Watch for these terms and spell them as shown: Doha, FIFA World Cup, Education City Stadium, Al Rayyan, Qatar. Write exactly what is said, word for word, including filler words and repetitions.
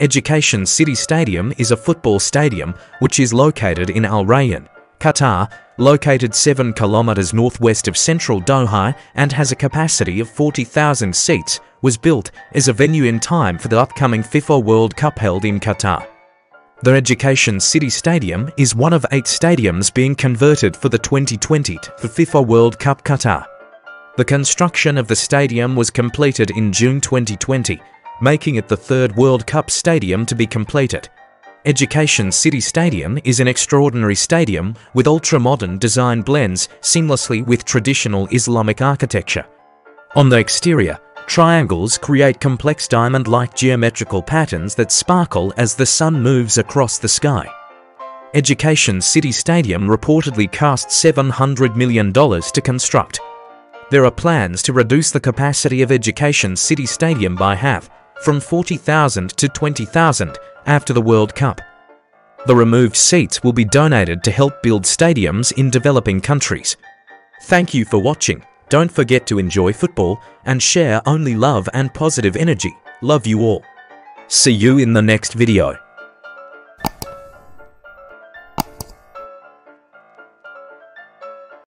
Education City Stadium is a football stadium which is located in Al Rayyan, Qatar, located seven kilometers northwest of central Doha and has a capacity of forty thousand seats, was built as a venue in time for the upcoming FIFA World Cup held in Qatar. The Education City Stadium is one of eight stadiums being converted for the twenty twenty FIFA World Cup Qatar. The construction of the stadium was completed in June twenty twenty, making it the third World Cup stadium to be completed. Education City Stadium is an extraordinary stadium with ultra-modern design blends seamlessly with traditional Islamic architecture. On the exterior, triangles create complex diamond-like geometrical patterns that sparkle as the sun moves across the sky. Education City Stadium reportedly cost seven hundred million dollars to construct. There are plans to reduce the capacity of Education City Stadium by half, from forty thousand to twenty thousand, after the World Cup. The removed seats will be donated to help build stadiums in developing countries. Thank you for watching. Don't forget to enjoy football and share only love and positive energy. Love you all. See you in the next video.